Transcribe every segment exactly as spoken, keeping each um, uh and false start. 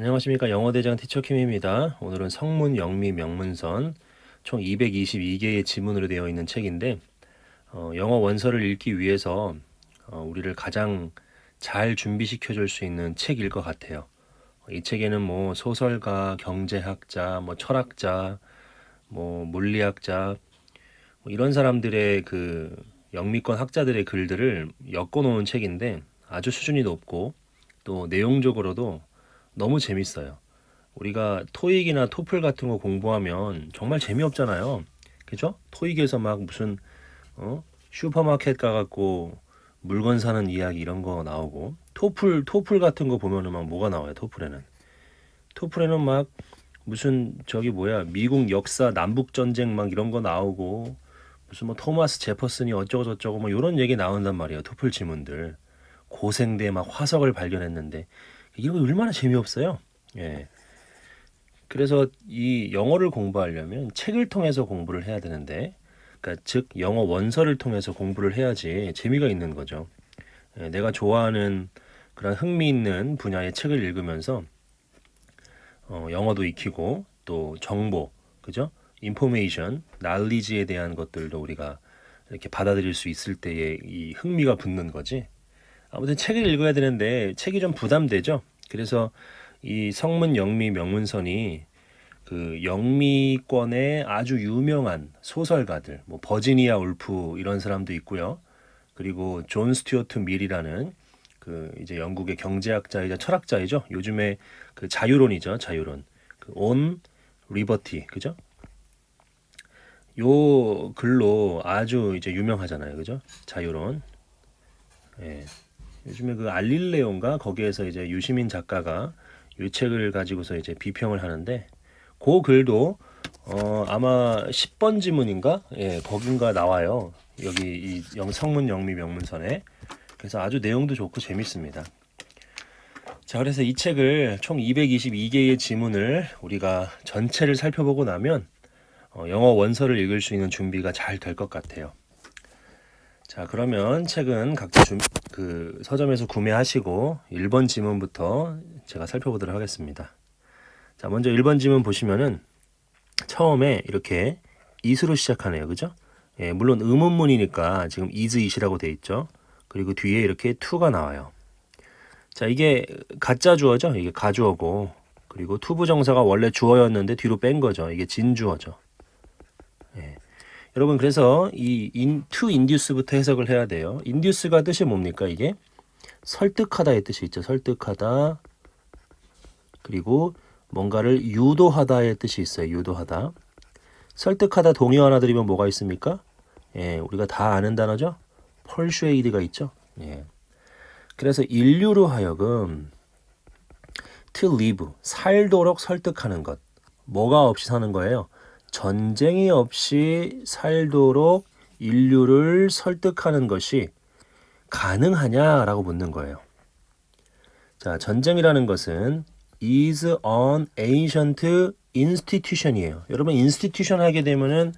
안녕하십니까, 영어대장 티처킴입니다. 오늘은 성문, 영미, 명문선 총 이백이십이 개의 지문으로 되어 있는 책인데 어, 영어 원서를 읽기 위해서 어, 우리를 가장 잘 준비시켜 줄 수 있는 책일 것 같아요. 이 책에는 뭐 소설가, 경제학자, 뭐 철학자, 뭐 물리학자 뭐 이런 사람들의 그 영미권 학자들의 글들을 엮어 놓은 책인데 아주 수준이 높고 또 내용적으로도 너무 재밌어요. 우리가 토익이나 토플 같은 거 공부하면 정말 재미없잖아요. 그죠? 토익에서 막 무슨 어? 슈퍼마켓 가갖고 물건 사는 이야기 이런 거 나오고, 토플 토플 같은 거 보면은 막 뭐가 나와요? 토플에는 토플에는 막 무슨 저기 뭐야 미국 역사 남북 전쟁 막 이런 거 나오고 무슨 뭐 토마스 제퍼슨이 어쩌고 저쩌고 뭐 이런 얘기 나온단 말이에요. 토플 지문들 고생대 막 화석을 발견했는데. 이거 얼마나 재미없어요. 예. 그래서 이 영어를 공부하려면 책을 통해서 공부를 해야 되는데, 그러니까 즉 영어 원서를 통해서 공부를 해야지 재미가 있는 거죠. 예, 내가 좋아하는 그런 흥미있는 분야의 책을 읽으면서 어, 영어도 익히고 또 정보, 그죠? 인포메이션, knowledge에 대한 것들도 우리가 이렇게 받아들일 수 있을 때의 이 흥미가 붙는 거지. 아무튼 책을 읽어야 되는데 책이 좀 부담되죠. 그래서 이 성문, 영미, 명문선이 그 영미권의 아주 유명한 소설가들, 뭐 버지니아 울프 이런 사람도 있고요. 그리고 존 스튜어트 밀이라는 그 이제 영국의 경제학자이자 철학자이죠. 요즘에 그 자유론이죠, 자유론. 그 온 리버티, 그죠? 요 글로 아주 이제 유명하잖아요, 그죠? 자유론. 예. 요즘에 그 알릴레온가 거기에서 이제 유시민 작가가 이 책을 가지고서 이제 비평을 하는데 그 글도 어 아마 십 번 지문인가 예 거긴가 나와요. 여기 이 영, 성문 영미 명문선에. 그래서 아주 내용도 좋고 재밌습니다. 자, 그래서 이 책을 총 이백이십이 개의 지문을 우리가 전체를 살펴보고 나면 어, 영어 원서를 읽을 수 있는 준비가 잘 될 것 같아요. 자, 그러면 책은 각자 주, 그 서점에서 구매하시고 일 번 지문부터 제가 살펴보도록 하겠습니다. 자, 먼저 일 번 지문 보시면은 처음에 이렇게 is로 시작하네요. 그죠? 예, 물론 의문문이니까 지금 is, it이라고 돼 있죠. 그리고 뒤에 이렇게 to가 나와요. 자, 이게 가짜 주어죠. 이게 가주어고, 그리고 to 부정사가 원래 주어였는데 뒤로 뺀 거죠. 이게 진주어죠. 예. 여러분, 그래서 이 in, to induce부터 해석을 해야 돼요. induce가 뜻이 뭡니까? 이게 설득하다의 뜻이 있죠. 설득하다. 그리고 뭔가를 유도하다의 뜻이 있어요. 유도하다. 설득하다 동요 하나 드리면 뭐가 있습니까? 예, 우리가 다 아는 단어죠. persuade가 있죠. 예. 그래서 인류로 하여금 to live, 살도록 설득하는 것. 뭐가 없이 사는 거예요? 전쟁이 없이 살도록 인류를 설득하는 것이 가능하냐라고 묻는 거예요. 자, 전쟁이라는 것은 is an ancient institution이에요. 여러분, institution 하게 되면은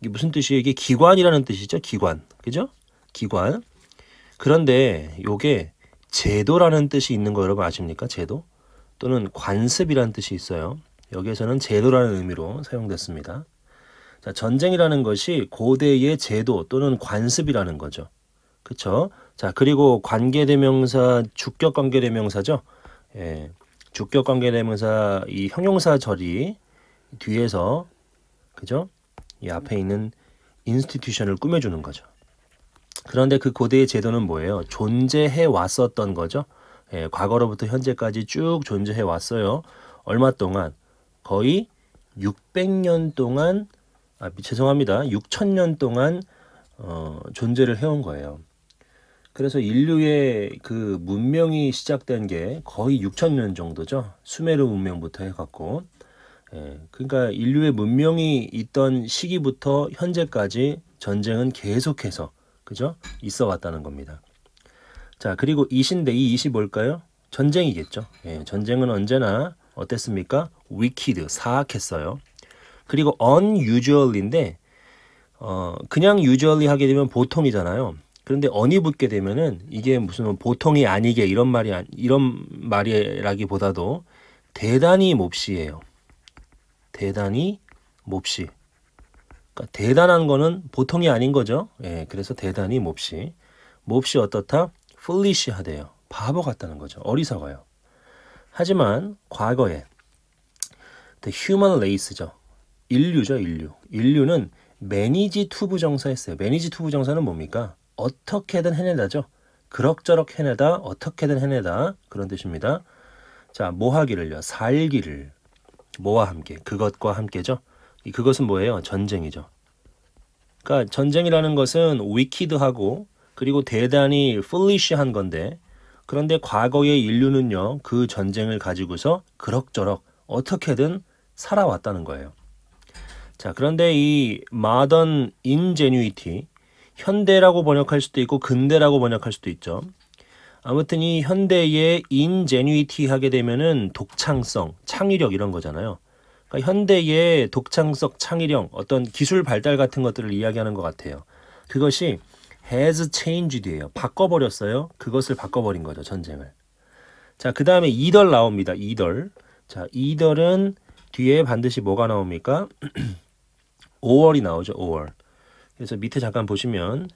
이게 무슨 뜻이에요? 이게 기관이라는 뜻이죠. 기관, 그죠? 기관. 그런데 요게 제도라는 뜻이 있는 거 여러분 아십니까? 제도 또는 관습이라는 뜻이 있어요. 여기에서는 제도라는 의미로 사용됐습니다. 자, 전쟁이라는 것이 고대의 제도 또는 관습이라는 거죠. 그쵸? 자, 그리고 관계대명사, 주격관계대명사죠. 예, 주격관계대명사 이 형용사 절이 뒤에서, 그죠? 이 앞에 있는 인스티튜션을 꾸며주는 거죠. 그런데 그 고대의 제도는 뭐예요? 존재해 왔었던 거죠. 예, 과거로부터 현재까지 쭉 존재해 왔어요. 얼마 동안? 거의 육백 년 동안, 아, 죄송합니다. 육천 년 동안 어, 존재를 해온 거예요. 그래서 인류의 그 문명이 시작된 게 거의 육천 년 정도죠. 수메르 문명부터 해갖고. 예, 그러니까 인류의 문명이 있던 시기부터 현재까지 전쟁은 계속해서, 그죠? 있어 왔다는 겁니다. 자, 그리고 이신데 이 이시 뭘까요? 전쟁이겠죠. 예, 전쟁은 언제나 어땠습니까? wicked, 사악했어요. 그리고 unusual인데 어, 그냥 usually 하게 되면 보통이잖아요. 그런데 un이 붙게 되면은 이게 무슨 보통이 아니게 이런 말이 이런 말이라기보다도 대단히 몹시예요. 대단히 몹시. 그러니까 대단한 거는 보통이 아닌 거죠. 예, 그래서 대단히 몹시. 몹시 어떻다? foolish하대요. 바보 같다는 거죠. 어리석어요. 하지만 과거에 the human race죠. 인류죠. 인류. 인류는 manage to 부정사 했어요. manage to 부정사는 뭡니까? 어떻게든 해내다죠. 그럭저럭 해내다, 어떻게든 해내다 그런 뜻입니다. 자, 뭐 하기를요? 살기를. 뭐와 함께? 그것과 함께죠. 이 그것은 뭐예요? 전쟁이죠. 그러니까 전쟁이라는 것은 wicked하고 그리고 대단히 foolish한 건데, 그런데 과거의 인류는요 그 전쟁을 가지고서 그럭저럭 어떻게든 살아왔다는 거예요. 자, 그런데 이 modern ingenuity, 현대라고 번역할 수도 있고 근대라고 번역할 수도 있죠. 아무튼 이 현대의 ingenuity 하게 되면은 독창성, 창의력 이런 거잖아요. 그러니까 현대의 독창성, 창의력, 어떤 기술 발달 같은 것들을 이야기하는 것 같아요. 그것이 has changed예요. 바꿔버렸어요. 그것을 바꿔버린 거죠. 전쟁을. 자, 그 다음에 이덜 나옵니다. 이덜. 자, 이덜은 뒤에 반드시 뭐가 나옵니까? 오월이 나오죠. 오월. 그래서 밑에 잠깐 보시면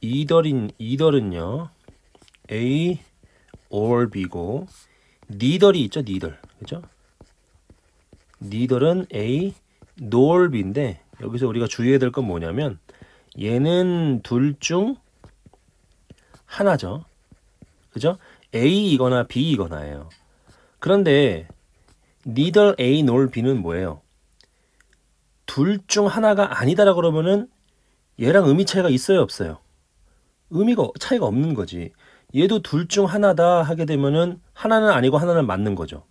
이덜인, 이덜은요 A, or B고 니덜이 있죠. 니덜. 그죠? 니덜은 A, nor B인데 여기서 우리가 주의해야 될 건 뭐냐면 얘는 둘 중 하나죠. 그죠? A이거나 B이거나예요. 그런데 neither A nor B는 뭐예요? 둘 중 하나가 아니다라고 그러면은 얘랑 의미 차이가 있어요, 없어요? 의미가 차이가 없는 거지. 얘도 둘 중 하나다 하게 되면은 하나는 아니고 하나는 맞는 거죠.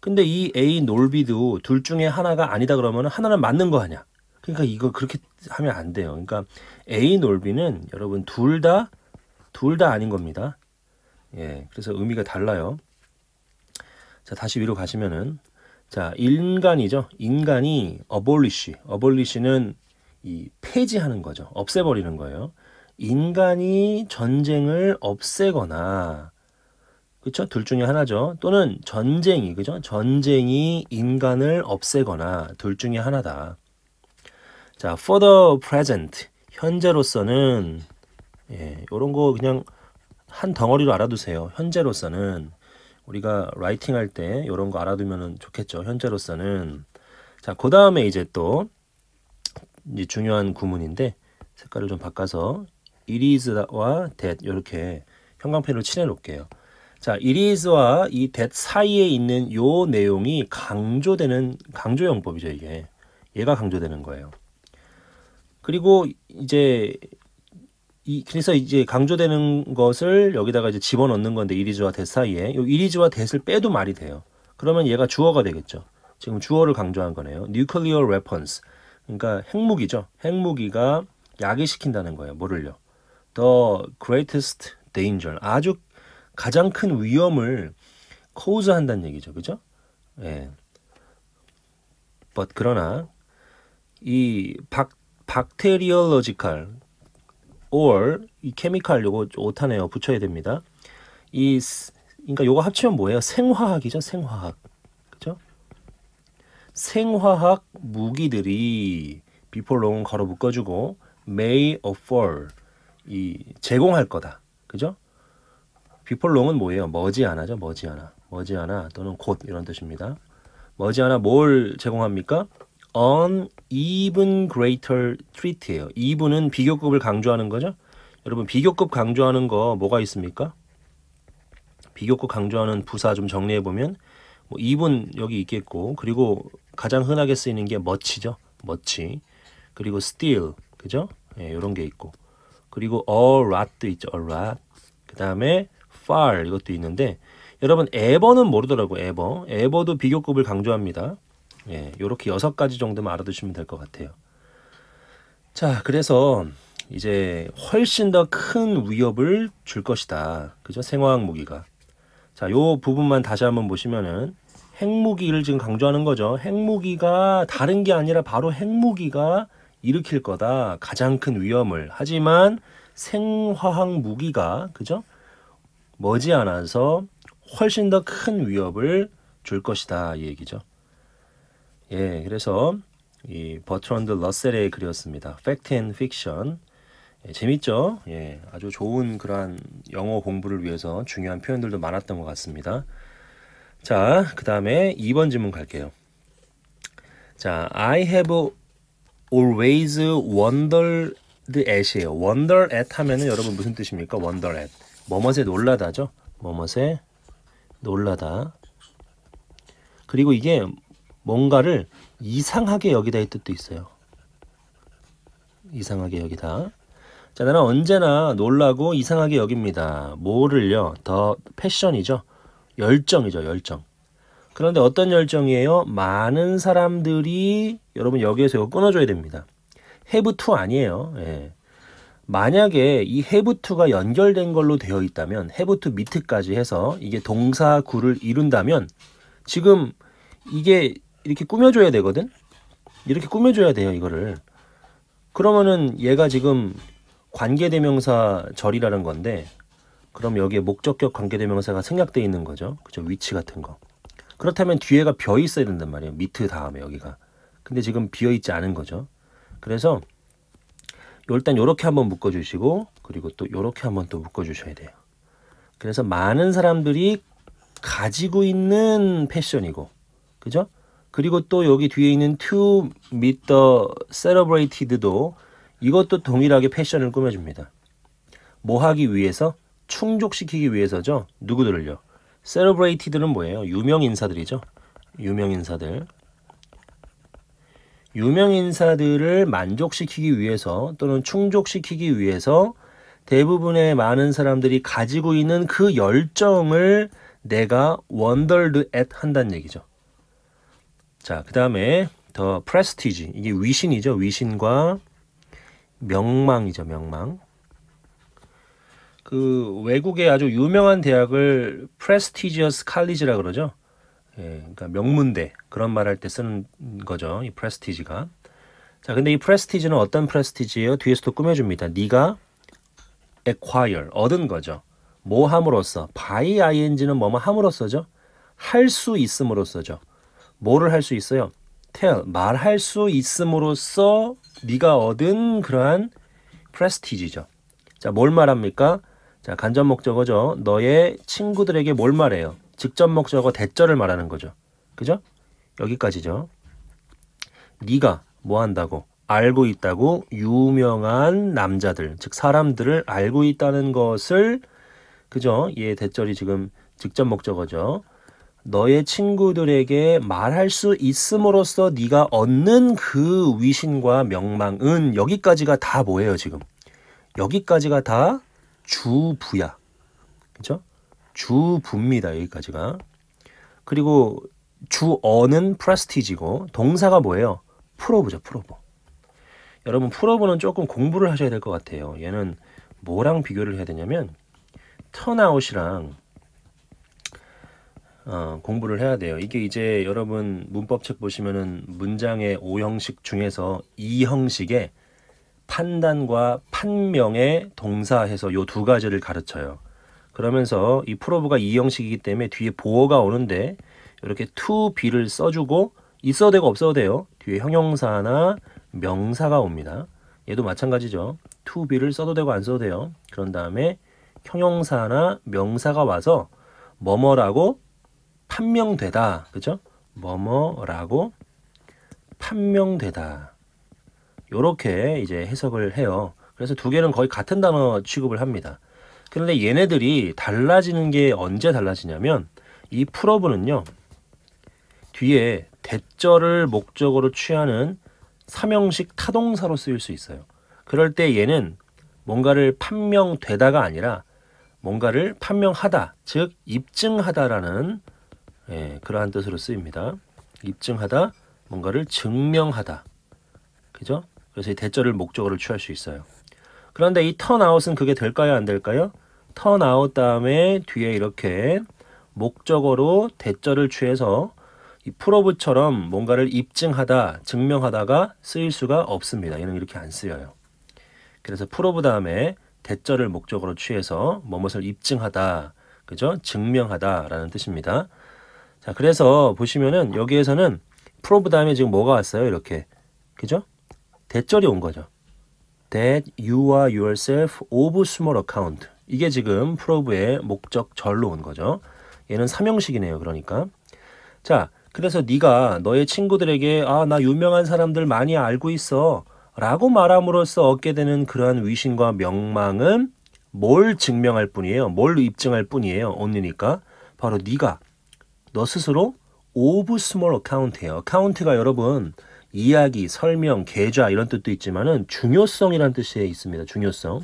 근데 이 A nor B도 둘 중에 하나가 아니다 그러면은 하나는 맞는 거 아니야. 그러니까 이거 그렇게 하면 안 돼요. 그러니까 A, nor B는 여러분 둘 다, 둘 다 아닌 겁니다. 예, 그래서 의미가 달라요. 자, 다시 위로 가시면은 자, 인간이죠. 인간이 abolish, abolish는 이 폐지하는 거죠. 없애버리는 거예요. 인간이 전쟁을 없애거나, 그렇죠? 둘 중에 하나죠. 또는 전쟁이, 그죠? 전쟁이 인간을 없애거나 둘 중에 하나다. 자, for the present, 현재로서는, 예, 요런 거 그냥 한 덩어리로 알아두세요. 현재로서는 우리가 라이팅 할 때 요런 거 알아두면 좋겠죠. 현재로서는. 자, 그 다음에 이제 또 이제 중요한 구문인데 색깔을 좀 바꿔서 it is와 that 요렇게 형광펜으로 칠해 놓을게요. 자, it is와 이 that 사이에 있는 요 내용이 강조되는 강조용법이죠. 이게 얘가 강조되는 거예요. 그리고 이제 이 그래서 이제 강조되는 것을 여기다가 이제 집어넣는 건데 이리즈와 대 사이에 요 이리즈와 대를 빼도 말이 돼요. 그러면 얘가 주어가 되겠죠. 지금 주어를 강조한 거네요. nuclear weapons. 그러니까 핵무기죠. 핵무기가 야기시킨다는 거예요. 뭐를요? the greatest danger. 아주 가장 큰 위험을 cause 한다는 얘기죠. 그죠? 예. but 그러나 이 박 Bacteriological or 이 케미칼 요거 오타네요. 붙여야 됩니다. 이 그러니까 요거 합치면 뭐예요? 생화학이죠. 생화학. 그죠? 생화학 무기들이 before long 가로 묶어 주고 may offer 이 제공할 거다. 그죠? before long은 뭐예요? 머지않아죠. 머지않아. 머지않아 또는 곧 이런 뜻입니다. 머지않아 뭘 제공합니까? on even greater treat예요. even은 비교급을 강조하는 거죠. 여러분 비교급 강조하는 거 뭐가 있습니까? 비교급 강조하는 부사 좀 정리해 보면 뭐 even 여기 있겠고, 그리고 가장 흔하게 쓰이는 게 much죠. much. 그리고 still, 그죠? 예, 이런 게 있고, 그리고 a lot도 있죠. a lot. 그 다음에 far 이것도 있는데 여러분 ever는 모르더라고. ever. ever도 비교급을 강조합니다. 예, 요렇게 여섯 가지 정도만 알아두시면 될 것 같아요. 자, 그래서 이제 훨씬 더 큰 위협을 줄 것이다. 그죠? 생화학 무기가. 자, 요 부분만 다시 한번 보시면은 핵무기를 지금 강조하는 거죠. 핵무기가 다른 게 아니라 바로 핵무기가 일으킬 거다. 가장 큰 위험을. 하지만 생화학 무기가, 그죠? 머지않아서 훨씬 더 큰 위협을 줄 것이다, 이 얘기죠. 예, 그래서 이 버트런드 러셀의 글이었습니다. Fact and Fiction. 예, 재밌죠? 예, 아주 좋은 그러한 영어 공부를 위해서 중요한 표현들도 많았던 것 같습니다. 자, 그 다음에 이 번 질문 갈게요. 자, I have always wondered at이에요. wonder at 하면은 여러분 무슨 뜻입니까? wonder at. 뭐뭇에 놀라다죠? 뭐뭇에 놀라다. 그리고 이게 뭔가를 이상하게 여기다 의 뜻도 있어요. 이상하게 여기다. 자, 나는 언제나 놀라고 이상하게 여깁니다. 뭐를요? 더 패션이죠. 열정이죠. 열정. 그런데 어떤 열정이에요? 많은 사람들이, 여러분 여기에서 이거 끊어줘야 됩니다. have to 아니에요. 예. 만약에 이 have to가 연결된 걸로 되어 있다면, have to 밑까지 해서 이게 동사구를 이룬다면, 지금 이게 이렇게 꾸며줘야 되거든? 이렇게 꾸며줘야 돼요, 이거를. 그러면은 얘가 지금 관계대명사 절이라는 건데, 그럼 여기에 목적격 관계대명사가 생략되어 있는 거죠. 그죠? 위치 같은 거. 그렇다면 뒤에가 비어 있어야 된단 말이에요. 밑 다음에 여기가. 근데 지금 비어 있지 않은 거죠. 그래서 일단 요렇게 한번 묶어주시고, 그리고 또 요렇게 한번 또 묶어주셔야 돼요. 그래서 많은 사람들이 가지고 있는 패션이고, 그죠? 그리고 또 여기 뒤에 있는 to meet the celebrated도 이것도 동일하게 패션을 꾸며줍니다. 뭐 하기 위해서? 충족시키기 위해서죠. 누구들을요? celebrated는 뭐예요? 유명인사들이죠. 유명인사들. 유명인사들을 만족시키기 위해서 또는 충족시키기 위해서 대부분의 많은 사람들이 가지고 있는 그 열정을 내가 wondered at 한다는 얘기죠. 자, 그 다음에 더 prestige, 이게 위신이죠. 위신과 명망이죠. 명망. 그 외국의 아주 유명한 대학을 prestigious college라 그러죠. 예, 그러니까 명문대, 그런 말할 때 쓰는 거죠. 이 prestige가. 자, 근데 이 prestige는 어떤 prestige예요? 뒤에서도 꾸며줍니다. 네가 acquire, 얻은 거죠. 뭐 함으로써? by ing는 뭐뭐 함으로써죠. 할 수 있음으로써죠. 뭐를 할 수 있어요? tell, 말할 수 있음으로써 네가 얻은 그러한 prestige죠. 자, 뭘 말합니까? 자, 간접 목적어죠. 너의 친구들에게 뭘 말해요? 직접 목적어 대절을 말하는 거죠. 그죠? 여기까지죠. 네가 뭐 한다고? 알고 있다고? 유명한 남자들, 즉 사람들을 알고 있다는 것을, 그죠? 얘 대절이 지금 직접 목적어죠. 너의 친구들에게 말할 수 있음으로써 네가 얻는 그 위신과 명망은, 여기까지가 다 뭐예요, 지금? 여기까지가 다 주부야. 그죠? 주부입니다, 여기까지가. 그리고 주어는 프레스티지고, 동사가 뭐예요? 프로브죠, 프로브. 여러분, 프로브는 조금 공부를 하셔야 될 것 같아요. 얘는 뭐랑 비교를 해야 되냐면 턴아웃이랑 어, 공부를 해야 돼요. 이게 이제 여러분 문법책 보시면은 문장의 오 형식 중에서 이 형식의 판단과 판명의 동사해서 요 두 가지를 가르쳐요. 그러면서 이 프로브가 이 형식이기 때문에 뒤에 보어가 오는데 이렇게 to be를 써주고, 있어도 되고 없어도 돼요. 뒤에 형용사나 명사가 옵니다. 얘도 마찬가지죠. to be를 써도 되고 안 써도 돼요. 그런 다음에 형용사나 명사가 와서 뭐뭐라고 판명되다. 그죠? 뭐뭐라고 판명되다. 요렇게 이제 해석을 해요. 그래서 두 개는 거의 같은 단어 취급을 합니다. 그런데 얘네들이 달라지는 게 언제 달라지냐면, 이 프로브는요 뒤에 대절을 목적으로 취하는 삼 형식 타동사로 쓰일 수 있어요. 그럴 때 얘는 뭔가를 판명되다가 아니라 뭔가를 판명하다, 즉 입증하다라는, 예, 그러한 뜻으로 쓰입니다. 입증하다, 뭔가를 증명하다. 그죠? 그래서 이 대절을 목적으로 취할 수 있어요. 그런데 이 턴아웃은 그게 될까요? 안 될까요? 턴아웃 다음에 뒤에 이렇게 목적어로 대절을 취해서 이 프로브처럼 뭔가를 입증하다, 증명하다가 쓰일 수가 없습니다. 얘는 이렇게 안 쓰여요. 그래서 프로브 다음에 대절을 목적으로 취해서 무엇을 입증하다, 그죠? 증명하다라는 뜻입니다. 자, 그래서 보시면은 여기에서는 프로브 다음에 지금 뭐가 왔어요? 이렇게. 그죠? 대절이 온 거죠. That you are yourself of small account. 이게 지금 프로브의 목적절로 온 거죠. 얘는 삼형식이네요. 그러니까. 자, 그래서 네가 너의 친구들에게 아, 나 유명한 사람들 많이 알고 있어 라고 말함으로써 얻게 되는 그러한 위신과 명망은 뭘 증명할 뿐이에요. 뭘 입증할 뿐이에요. only니까. 바로 네가 너 스스로 of small account예요. account가 여러분 이야기, 설명, 계좌 이런 뜻도 있지만은 중요성이라는 뜻에 있습니다. 중요성.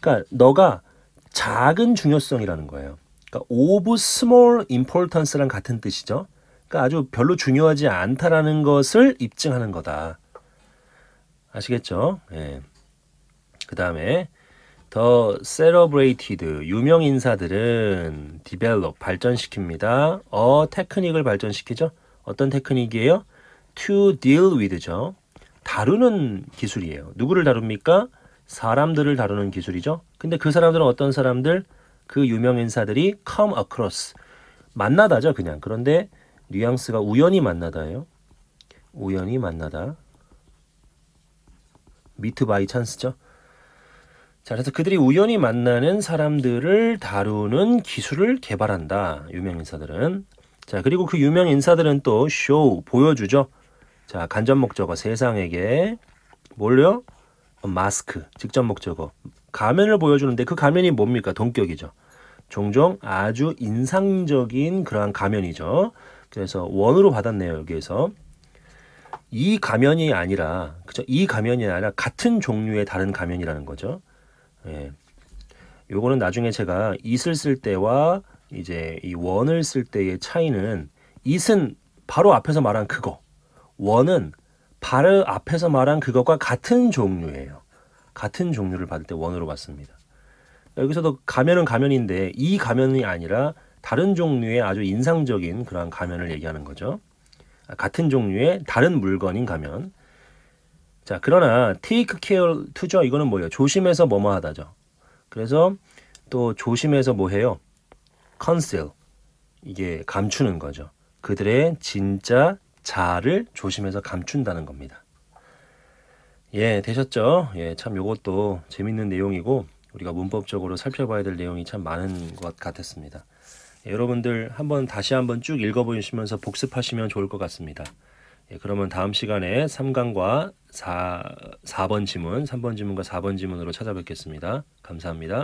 그러니까 너가 작은 중요성이라는 거예요. 그러니까 of small importance랑 같은 뜻이죠. 그러니까 아주 별로 중요하지 않다라는 것을 입증하는 거다. 아시겠죠? 예. 그 다음에 더 celebrated, 유명 인사들은 develop, 발전시킵니다. 어, 테크닉을 발전시키죠. 어떤 테크닉이에요? to deal with죠. 다루는 기술이에요. 누구를 다룹니까? 사람들을 다루는 기술이죠. 근데 그 사람들은 어떤 사람들? 그 유명 인사들이 come across, 만나다죠. 그냥. 그런데 뉘앙스가 우연히 만나다예요. 우연히 만나다. meet by chance죠. 자, 그래서 그들이 우연히 만나는 사람들을 다루는 기술을 개발한다. 유명 인사들은. 자, 그리고 그 유명 인사들은 또 show, 보여주죠. 자, 간접 목적어 세상에게 뭘요? 마스크, 직접 목적어 가면을 보여주는데 그 가면이 뭡니까? 동격이죠. 종종 아주 인상적인 그러한 가면이죠. 그래서 원으로 받았네요. 여기에서 이 가면이 아니라, 그죠? 이 가면이 아니라 같은 종류의 다른 가면이라는 거죠. 예. 요거는 나중에 제가 it을 쓸 때와 이제 이 one을 쓸 때의 차이는, it은 바로 앞에서 말한 그거, one은 바로 앞에서 말한 그것과 같은 종류예요. 같은 종류를 받을 때 one으로 받습니다. 여기서도 가면은 가면인데 이 가면이 아니라 다른 종류의 아주 인상적인 그런 가면을 얘기하는 거죠. 같은 종류의 다른 물건인 가면. 자, 그러나 take care to죠. 이거는 뭐예요? 조심해서 뭐뭐 하다죠. 그래서 또 조심해서 뭐 해요? conceal, 이게 감추는 거죠. 그들의 진짜 자아를 조심해서 감춘다는 겁니다. 예, 되셨죠? 예, 참 요것도 재밌는 내용이고 우리가 문법적으로 살펴봐야 될 내용이 참 많은 것 같았습니다. 예, 여러분들 한번 다시 한번 쭉 읽어보시면서 복습하시면 좋을 것 같습니다. 예, 그러면 다음 시간에 삼 강과 사, 4번 지문, 삼 번 지문과 사 번 지문으로 찾아뵙겠습니다. 감사합니다.